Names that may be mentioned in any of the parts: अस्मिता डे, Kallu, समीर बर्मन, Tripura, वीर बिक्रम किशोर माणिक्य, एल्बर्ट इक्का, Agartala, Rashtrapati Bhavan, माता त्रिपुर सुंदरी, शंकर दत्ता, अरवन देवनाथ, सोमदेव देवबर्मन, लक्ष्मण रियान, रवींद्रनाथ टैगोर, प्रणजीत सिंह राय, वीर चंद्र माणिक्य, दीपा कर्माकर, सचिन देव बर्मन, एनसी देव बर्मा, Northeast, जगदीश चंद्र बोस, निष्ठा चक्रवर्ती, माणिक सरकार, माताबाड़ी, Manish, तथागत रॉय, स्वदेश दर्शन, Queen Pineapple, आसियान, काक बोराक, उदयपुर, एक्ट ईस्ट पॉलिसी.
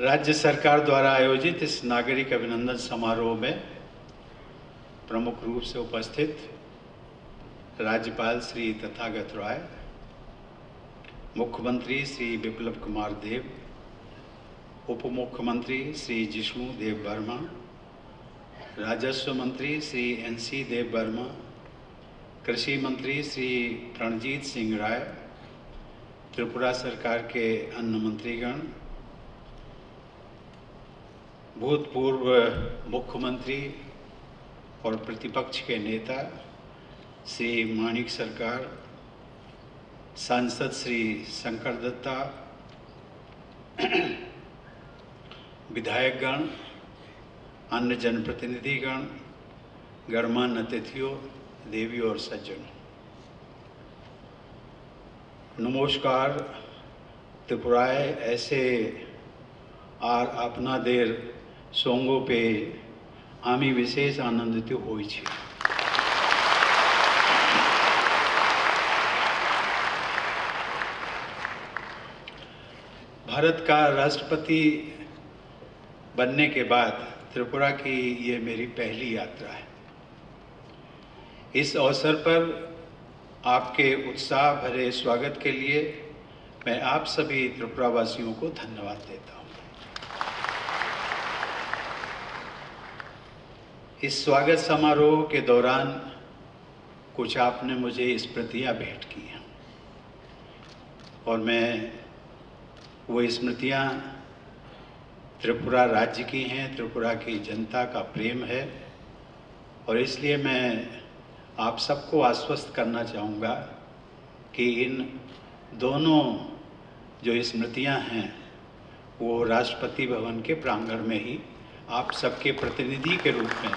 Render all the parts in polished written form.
राज्य सरकार द्वारा आयोजित इस नागरिक अभिनंदन समारोह में प्रमुख रूप से उपस्थित राज्यपाल श्री तथागत रॉय, मुख्यमंत्री श्री विप्लव कुमार देव, उप मुख्यमंत्री श्री जिश्मू देव बर्मा, राजस्व मंत्री श्री एनसी देव बर्मा, कृषि मंत्री श्री प्रणजीत सिंह राय, त्रिपुरा सरकार के अन्य मंत्रीगण, भूतपूर्व मुख्यमंत्री और प्रतिपक्ष के नेता श्री माणिक सरकार, सांसद श्री शंकर दत्ता, विधायकगण, अन्य जनप्रतिनिधिगण, गणमान्य अतिथियों, देवी और सज्जन, नमस्कार। त्रिपुराए ऐसे आर अपना देर सोंगों पे आमी विशेष आनंदित हुई छी। भारत का राष्ट्रपति बनने के बाद त्रिपुरा की ये मेरी पहली यात्रा है। इस अवसर पर आपके उत्साह भरे स्वागत के लिए मैं आप सभी त्रिपुरावासियों को धन्यवाद देता हूँ। इस स्वागत समारोह के दौरान कुछ आपने मुझे इस स्मृतियाँ भेंट की हैं और मैं वो स्मृतियाँ त्रिपुरा राज्य की हैं, त्रिपुरा की जनता का प्रेम है और इसलिए मैं आप सबको आश्वस्त करना चाहूँगा कि इन दोनों जो स्मृतियाँ हैं वो राष्ट्रपति भवन के प्रांगण में ही आप सबके प्रतिनिधि के रूप में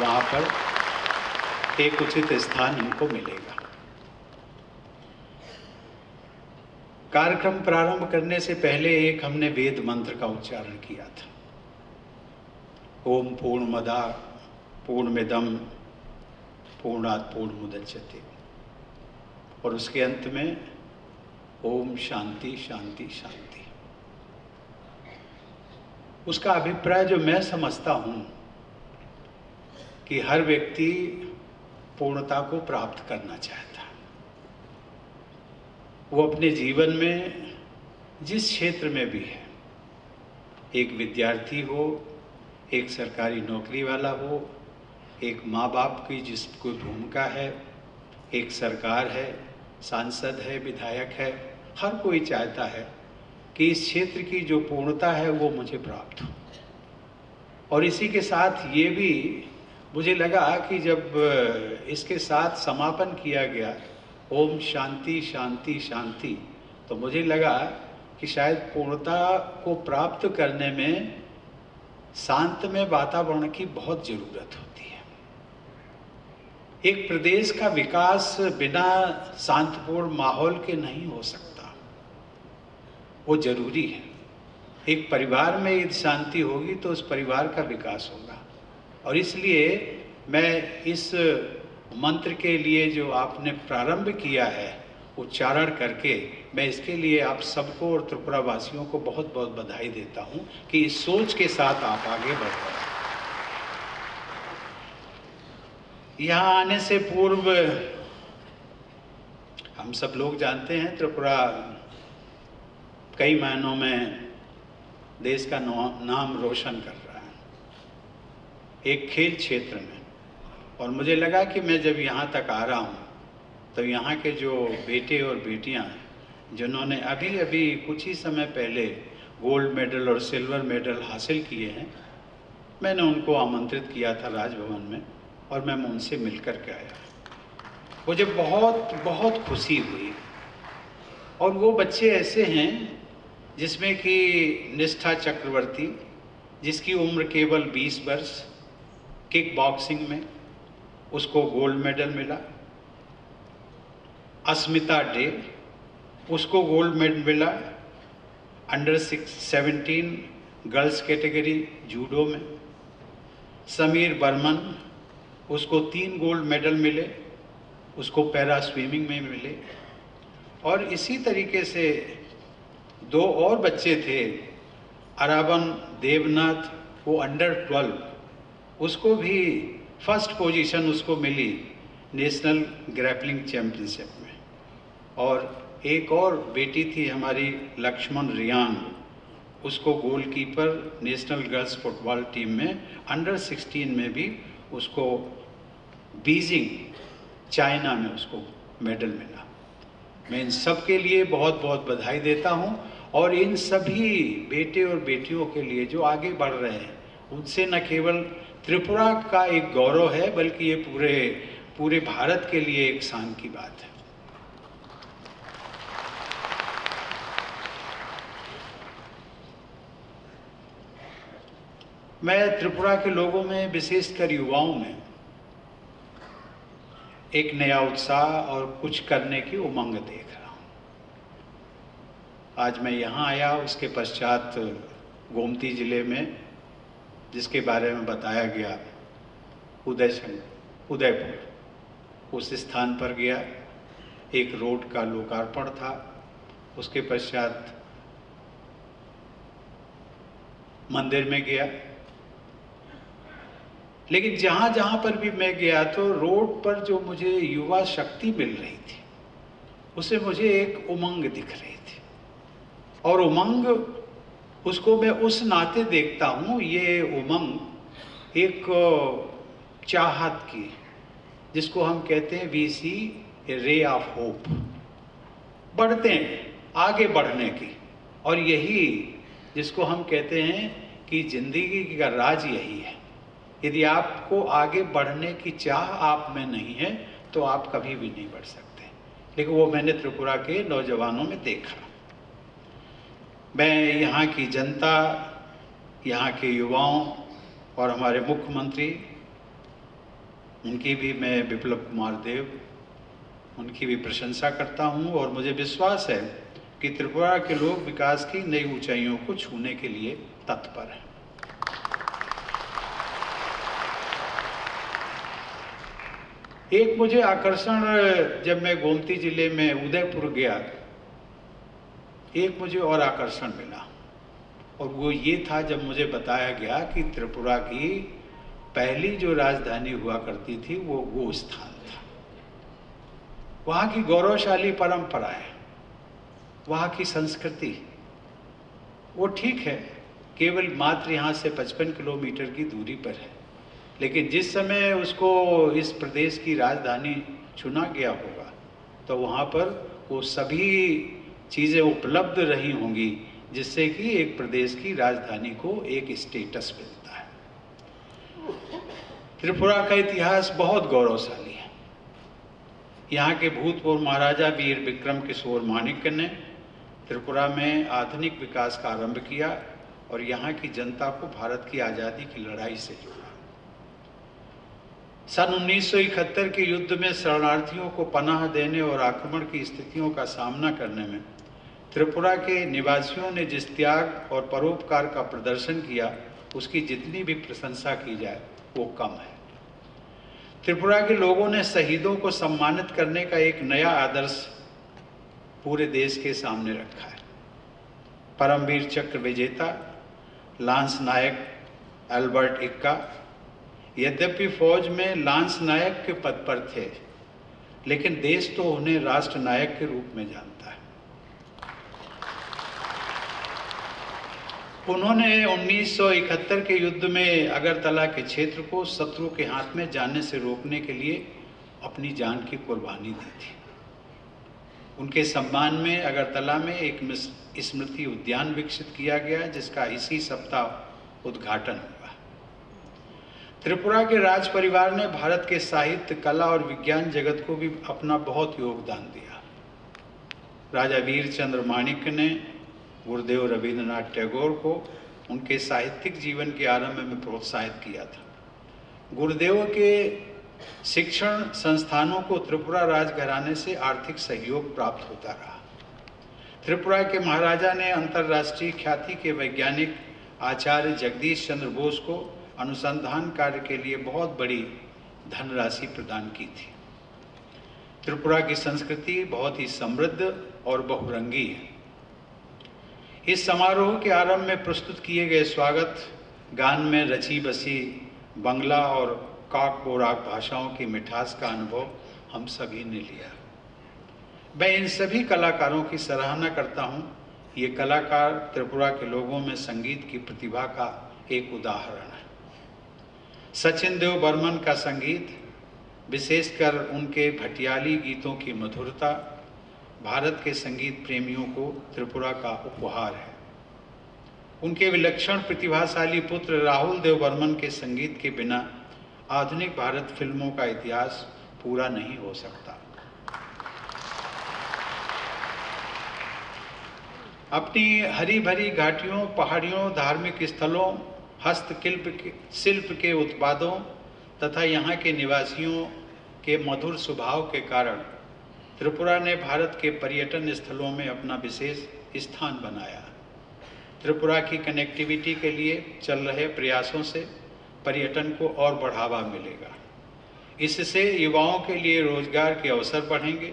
वहाँ पर एक उचित स्थान इनको मिलेगा। कार्यक्रम प्रारंभ करने से पहले एक हमने वेद मंत्र का उच्चारण किया था, ओम पूर्णमदा पूर्णमिदम् पूर्णात् पूर्णमुदच्यते, और उसके अंत में ओम शांति शांति शांति। उसका अभिप्राय जो मैं समझता हूँ कि हर व्यक्ति पूर्णता को प्राप्त करना चाहता है, वो अपने जीवन में जिस क्षेत्र में भी है, एक विद्यार्थी हो, एक सरकारी नौकरी वाला हो, एक माँ बाप की जिसको भूमिका है, एक सरकार है, सांसद है, विधायक है, हर कोई चाहता है कि इस क्षेत्र की जो पूर्णता है वो मुझे प्राप्त हो। और इसी के साथ ये भी मुझे लगा कि जब इसके साथ समापन किया गया ओम शांति शांति शांति, तो मुझे लगा कि शायद पूर्णता को प्राप्त करने में शांतमय वातावरण की बहुत ज़रूरत होती है। एक प्रदेश का विकास बिना शांतिपूर्ण माहौल के नहीं हो सकता, वो जरूरी है। एक परिवार में यदि शांति होगी तो उस परिवार का विकास होगा। और इसलिए मैं इस मंत्र के लिए जो आपने प्रारंभ किया है उच्चारण करके, मैं इसके लिए आप सबको और त्रिपुरावासियों को बहुत बहुत बधाई देता हूँ कि इस सोच के साथ आप आगे बढ़ रहे हैं। यहाँ आने से पूर्व हम सब लोग जानते हैं त्रिपुरा कई मायनों में देश का नाम रोशन कर रहा है, एक खेल क्षेत्र में। और मुझे लगा कि मैं जब यहाँ तक आ रहा हूँ तो यहाँ के जो बेटे और बेटियाँ हैं जिन्होंने अभी अभी कुछ ही समय पहले गोल्ड मेडल और सिल्वर मेडल हासिल किए हैं, मैंने उनको आमंत्रित किया था राजभवन में और मैं उनसे मिलकर के आया। मुझे बहुत बहुत खुशी हुई। और वो बच्चे ऐसे हैं जिसमें कि निष्ठा चक्रवर्ती, जिसकी उम्र केवल 20 वर्ष, किक बॉक्सिंग में उसको गोल्ड मेडल मिला। अस्मिता डे, उसको गोल्ड मेडल मिला अंडर 17 गर्ल्स कैटेगरी जूडो में। समीर बर्मन, उसको 3 गोल्ड मेडल मिले, उसको पैरा स्विमिंग में मिले। और इसी तरीके से 2 और बच्चे थे अरवन देवनाथ वो अंडर 12 उसको भी फर्स्ट पोजीशन उसको मिली नेशनल ग्रैपलिंग चैम्पियनशिप में। और एक और बेटी थी हमारी लक्ष्मण रियान, उसको goalkeeper national girls football team में अंडर 16 में भी उसको बीजिंग चाइना में उसको मेडल मिला। मैं इन सब के लिए बहुत बहुत बधाई देता हूं और इन सभी बेटे और बेटियों के लिए जो आगे बढ़ रहे हैं, उनसे न केवल त्रिपुरा का एक गौरव है बल्कि ये पूरे भारत के लिए एक शान की बात है। मैं त्रिपुरा के लोगों में, विशेषकर युवाओं में, एक नया उत्साह और कुछ करने की उमंग देख रहा हूँ। आज मैं यहाँ आया, उसके पश्चात गोमती जिले में, जिसके बारे में बताया गया, उदयपुर, उस स्थान पर गया। एक रोड का लोकार्पण था, उसके पश्चात मंदिर में गया। लेकिन जहाँ जहाँ पर भी मैं गया तो रोड पर जो मुझे युवा शक्ति मिल रही थी, उसे मुझे एक उमंग दिख रही थी। और उमंग उसको मैं उस नाते देखता हूँ, ये उमंग एक चाहत की, जिसको हम कहते हैं we C A ray of hope, बढ़ते हैं, आगे बढ़ने की। और यही जिसको हम कहते हैं कि जिंदगी का राज यही है, यदि आपको आगे बढ़ने की चाह आप में नहीं है तो आप कभी भी नहीं बढ़ सकते। लेकिन वो मैंने त्रिपुरा के नौजवानों में देखा। मैं यहाँ की जनता, यहाँ के युवाओं और हमारे मुख्यमंत्री, उनकी भी मैं, विप्लव कुमार देव, उनकी भी प्रशंसा करता हूँ। और मुझे विश्वास है कि त्रिपुरा के लोग विकास की नई ऊंचाइयों को छूने के लिए तत्पर हैं। एक मुझे आकर्षण, जब मैं गोमती जिले में उदयपुर गया, एक मुझे और आकर्षण मिला, और वो ये था जब मुझे बताया गया कि त्रिपुरा की पहली जो राजधानी हुआ करती थी वो स्थान था। वहाँ की गौरवशाली परंपराएं, वहाँ की संस्कृति, वो ठीक है, केवल मात्र यहाँ से 55 किलोमीटर की दूरी पर है। लेकिन जिस समय उसको इस प्रदेश की राजधानी चुना गया होगा तो वहाँ पर वो सभी चीज़ें उपलब्ध रही होंगी जिससे कि एक प्रदेश की राजधानी को एक स्टेटस मिलता है। त्रिपुरा का इतिहास बहुत गौरवशाली है। यहाँ के भूतपूर्व महाराजा वीर बिक्रम किशोर माणिक्य ने त्रिपुरा में आधुनिक विकास का आरंभ किया और यहाँ की जनता को भारत की आज़ादी की लड़ाई से जोड़ा। सन 1971 के युद्ध में शरणार्थियों को पनाह देने और आक्रमण की स्थितियों का सामना करने में त्रिपुरा के निवासियों ने जिस त्याग और परोपकार का प्रदर्शन किया, उसकी जितनी भी प्रशंसा की जाए वो कम है। त्रिपुरा के लोगों ने शहीदों को सम्मानित करने का एक नया आदर्श पूरे देश के सामने रखा है। परमवीर चक्र विजेता लांस नायक एल्बर्ट इक्का, यद्यपि फौज में लांस नायक के पद पर थे, लेकिन देश तो उन्हें राष्ट्र नायक के रूप में जानता है। उन्होंने 1971 के युद्ध में अगरतला के क्षेत्र को शत्रु के हाथ में जाने से रोकने के लिए अपनी जान की कुर्बानी दी थी। उनके सम्मान में अगरतला में एक स्मृति उद्यान विकसित किया गया, जिसका इसी सप्ताह उद्घाटन हुआ। त्रिपुरा के राज परिवार ने भारत के साहित्य, कला और विज्ञान जगत को भी अपना बहुत योगदान दिया। राजा वीर चंद्र माणिक्य ने गुरुदेव रवींद्रनाथ टैगोर को उनके साहित्यिक जीवन के आरंभ में प्रोत्साहित किया था। गुरुदेव के शिक्षण संस्थानों को त्रिपुरा राजघराने से आर्थिक सहयोग प्राप्त होता रहा। त्रिपुरा के महाराजा ने अंतर्राष्ट्रीय ख्याति के वैज्ञानिक आचार्य जगदीश चंद्र बोस को अनुसंधान कार्य के लिए बहुत बड़ी धनराशि प्रदान की थी। त्रिपुरा की संस्कृति बहुत ही समृद्ध और बहुरंगी है। इस समारोह के आरंभ में प्रस्तुत किए गए स्वागत गान में रची बसी बंगला और काक बोराक भाषाओं की मिठास का अनुभव हम सभी ने लिया। मैं इन सभी कलाकारों की सराहना करता हूं। ये कलाकार त्रिपुरा के लोगों में संगीत की प्रतिभा का एक उदाहरण है। सचिन देव बर्मन का संगीत, विशेषकर उनके भटियाली गीतों की मधुरता, भारत के संगीत प्रेमियों को त्रिपुरा का उपहार है। उनके विलक्षण प्रतिभाशाली पुत्र राहुल देव बर्मन के संगीत के बिना आधुनिक भारत फिल्मों का इतिहास पूरा नहीं हो सकता। अपनी हरी भरी घाटियों, पहाड़ियों, धार्मिक स्थलों, हस्तशिल्प के उत्पादों तथा यहाँ के निवासियों के मधुर स्वभाव के कारण त्रिपुरा ने भारत के पर्यटन स्थलों में अपना विशेष स्थान बनाया। त्रिपुरा की कनेक्टिविटी के लिए चल रहे प्रयासों से पर्यटन को और बढ़ावा मिलेगा। इससे युवाओं के लिए रोजगार के अवसर बढ़ेंगे।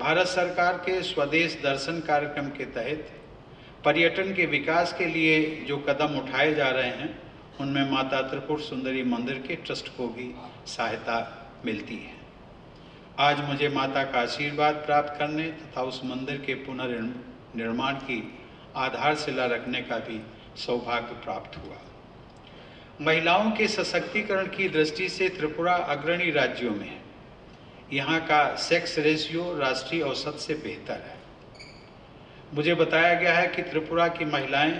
भारत सरकार के स्वदेश दर्शन कार्यक्रम के तहत पर्यटन के विकास के लिए जो कदम उठाए जा रहे हैं, उनमें माता त्रिपुर सुंदरी मंदिर के ट्रस्ट को भी सहायता मिलती है। आज मुझे माता का आशीर्वाद प्राप्त करने तथा उस मंदिर के पुनर्निर्माण की आधारशिला रखने का भी सौभाग्य प्राप्त हुआ। महिलाओं के सशक्तिकरण की दृष्टि से त्रिपुरा अग्रणी राज्यों में है। यहाँ का सेक्स रेशियो राष्ट्रीय औसत से बेहतर है। मुझे बताया गया है कि त्रिपुरा की महिलाएं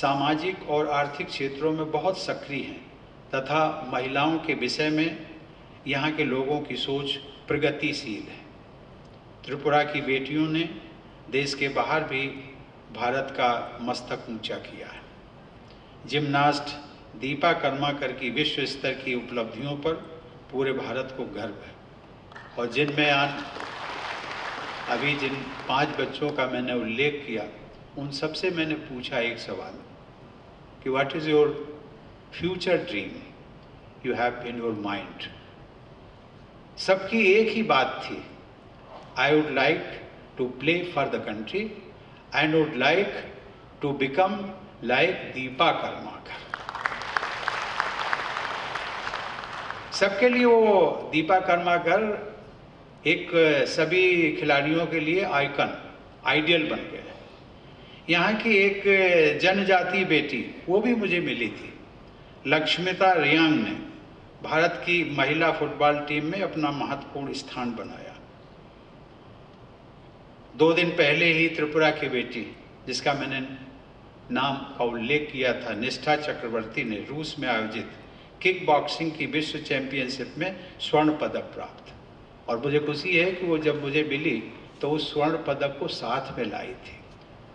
सामाजिक और आर्थिक क्षेत्रों में बहुत सक्रिय हैं तथा महिलाओं के विषय में यहाँ के लोगों की सोच प्रगतिशील है। त्रिपुरा की बेटियों ने देश के बाहर भी भारत का मस्तक ऊंचा किया है। जिम्नास्ट दीपा कर्माकर की विश्व स्तर की उपलब्धियों पर पूरे भारत को गर्व है और जिनमें अभी जिन 5 बच्चों का मैंने उल्लेख किया, उन सब से मैंने पूछा एक सवाल कि what is your future dream you have in your mind. सबकी एक ही बात थी, I would like to play for the country and would like to become like दीपा कर्माकर। सबके लिए वो दीपा कर्माकर एक सभी खिलाड़ियों के लिए आइकन, आइडियल बन गए। यहाँ की एक जनजाति बेटी, वो भी मुझे मिली थी, लक्ष्मीता रियांग ने भारत की महिला फुटबॉल टीम में अपना महत्वपूर्ण स्थान बनाया। 2 दिन पहले ही त्रिपुरा की बेटी, जिसका मैंने नाम का उल्लेख किया था, निष्ठा चक्रवर्ती ने रूस में आयोजित किक बॉक्सिंग की विश्व चैंपियनशिप में स्वर्ण पदक प्राप्त। और मुझे खुशी है कि वो जब मुझे मिली तो उस स्वर्ण पदक को साथ में लाई थी।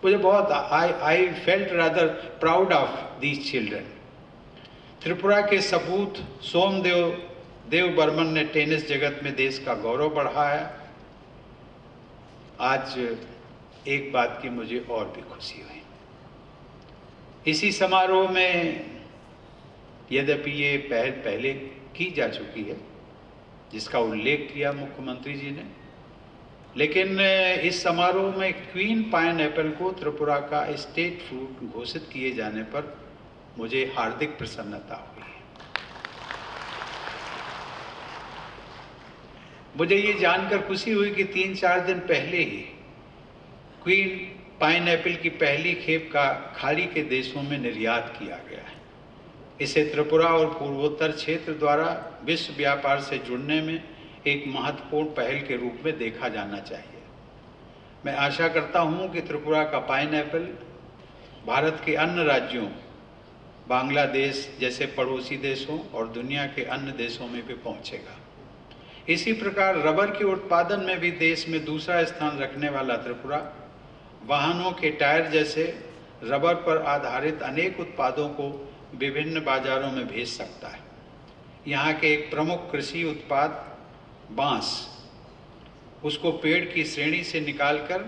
मुझे बहुत I felt rather proud of these children. Tripura के सपूत सोमदेव देवबर्मन ने टेनिस जगत में देश का गौरव बढ़ाया। आज एक बात की मुझे और भी खुशी हुई, इसी समारोह में, यद्यपि ये पहल पहले की जा चुकी है जिसका उल्लेख किया मुख्यमंत्री जी ने, लेकिन इस समारोह में क्वीन पाइनएप्पल को त्रिपुरा का स्टेट फ्रूट घोषित किए जाने पर मुझे हार्दिक प्रसन्नता हुई। मुझे ये जानकर खुशी हुई कि 3-4 दिन पहले ही क्वीन पाइनएप्पल की पहली खेप का खाड़ी के देशों में निर्यात किया गया है। इसे त्रिपुरा और पूर्वोत्तर क्षेत्र द्वारा विश्व व्यापार से जुड़ने में एक महत्वपूर्ण पहल के रूप में देखा जाना चाहिए। मैं आशा करता हूं कि त्रिपुरा का पाइनएप्पल भारत के अन्य राज्यों, बांग्लादेश जैसे पड़ोसी देशों और दुनिया के अन्य देशों में भी पहुंचेगा। इसी प्रकार रबर के उत्पादन में भी देश में दूसरा स्थान रखने वाला त्रिपुरा वाहनों के टायर जैसे रबर पर आधारित अनेक उत्पादों को विभिन्न बाजारों में भेज सकता है। यहाँ के एक प्रमुख कृषि उत्पाद बांस, उसको पेड़ की श्रेणी से निकालकर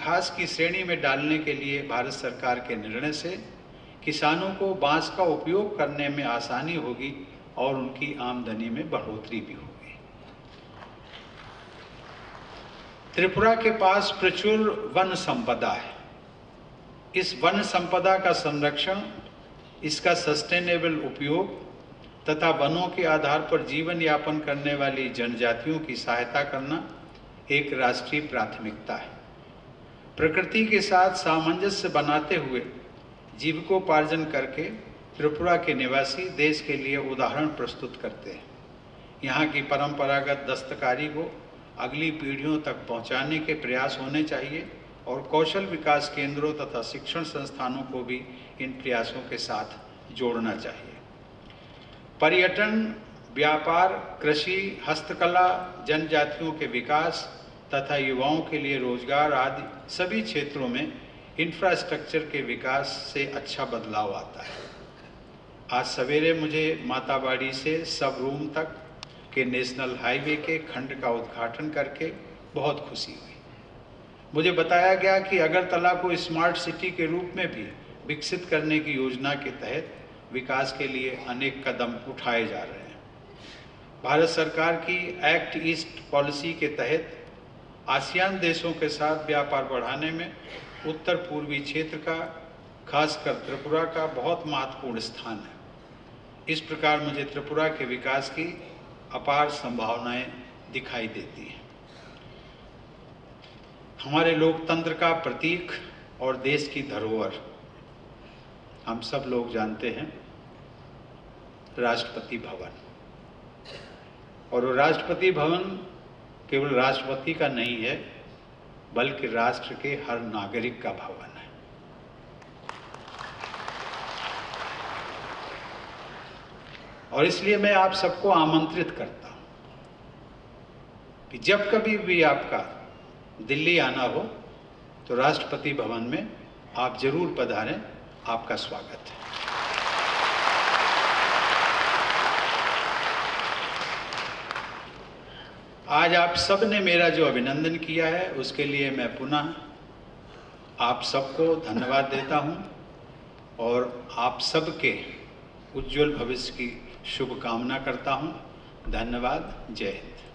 घास की श्रेणी में डालने के लिए भारत सरकार के निर्णय से किसानों को बांस का उपयोग करने में आसानी होगी और उनकी आमदनी में बढ़ोतरी भी होगी। त्रिपुरा के पास प्रचुर वन संपदा है। इस वन संपदा का संरक्षण, इसका सस्टेनेबल उपयोग तथा वनों के आधार पर जीवन यापन करने वाली जनजातियों की सहायता करना एक राष्ट्रीय प्राथमिकता है। प्रकृति के साथ सामंजस्य बनाते हुए जीविकोपार्जन करके त्रिपुरा के निवासी देश के लिए उदाहरण प्रस्तुत करते हैं। यहाँ की परंपरागत दस्तकारी को अगली पीढ़ियों तक पहुँचाने के प्रयास होने चाहिए और कौशल विकास केंद्रों तथा शिक्षण संस्थानों को भी इन प्रयासों के साथ जोड़ना चाहिए। पर्यटन, व्यापार, कृषि, हस्तकला, जनजातियों के विकास तथा युवाओं के लिए रोजगार आदि सभी क्षेत्रों में इंफ्रास्ट्रक्चर के विकास से अच्छा बदलाव आता है। आज सवेरे मुझे माताबाड़ी से सब रूम तक के नेशनल हाईवे के खंड का उद्घाटन करके बहुत खुशी हुई। मुझे बताया गया कि अगरतला को स्मार्ट सिटी के रूप में भी विकसित करने की योजना के तहत विकास के लिए अनेक कदम उठाए जा रहे हैं। भारत सरकार की एक्ट ईस्ट पॉलिसी के तहत आसियान देशों के साथ व्यापार बढ़ाने में उत्तर पूर्वी क्षेत्र का, खासकर त्रिपुरा का, बहुत महत्वपूर्ण स्थान है। इस प्रकार मुझे त्रिपुरा के विकास की अपार संभावनाएं दिखाई देती हैं। हमारे लोकतंत्र का प्रतीक और देश की धरोहर हम सब लोग जानते हैं, राष्ट्रपति भवन। और राष्ट्रपति भवन केवल राष्ट्रपति का नहीं है, बल्कि राष्ट्र के हर नागरिक का भवन है। और इसलिए मैं आप सबको आमंत्रित करता हूं कि जब कभी भी आपका दिल्ली आना हो तो राष्ट्रपति भवन में आप जरूर पधारें। आपका स्वागत है। आज आप सब ने मेरा जो अभिनंदन किया है उसके लिए मैं पुनः आप सबको धन्यवाद देता हूं और आप सबके उज्जवल भविष्य की शुभकामना करता हूं। धन्यवाद। जय हिंद।